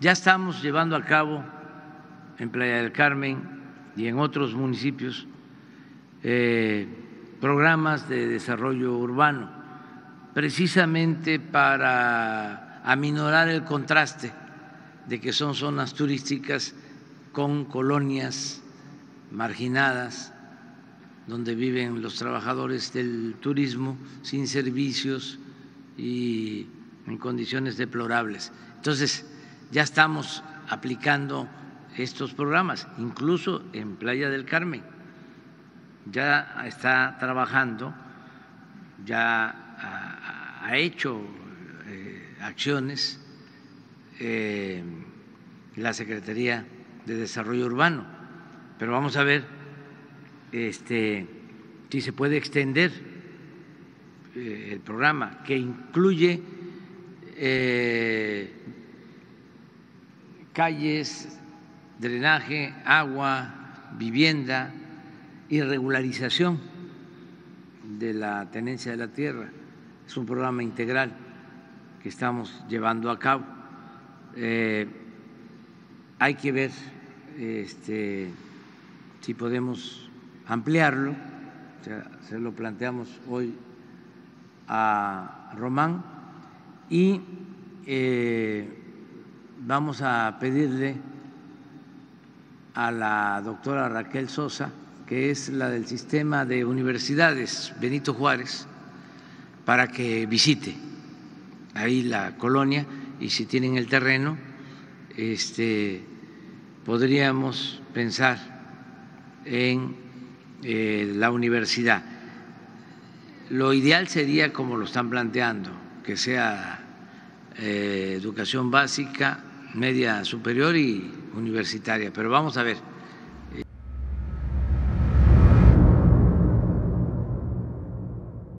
Ya estamos llevando a cabo en Playa del Carmen y en otros municipios programas de desarrollo urbano, precisamente para aminorar el contraste de que son zonas turísticas con colonias marginadas, donde viven los trabajadores del turismo sin servicios y en condiciones deplorables. Entonces, ya estamos aplicando estos programas, incluso en Playa del Carmen. Ya está trabajando, ya ha hecho acciones la Secretaría de Desarrollo Urbano, pero vamos a ver si se puede extender el programa, que incluye calles, drenaje, agua, vivienda y regularización de la tenencia de la tierra. Es un programa integral que estamos llevando a cabo. Hay que ver si podemos ampliarlo. O sea, se lo planteamos hoy a Román y vamos a pedirle a la doctora Raquel Sosa, que es la del Sistema de Universidades Benito Juárez, para que visite ahí la colonia y si tienen el terreno, podríamos pensar en la universidad. Lo ideal sería, como lo están planteando, que sea educación básica, media superior y universitaria, pero vamos a ver.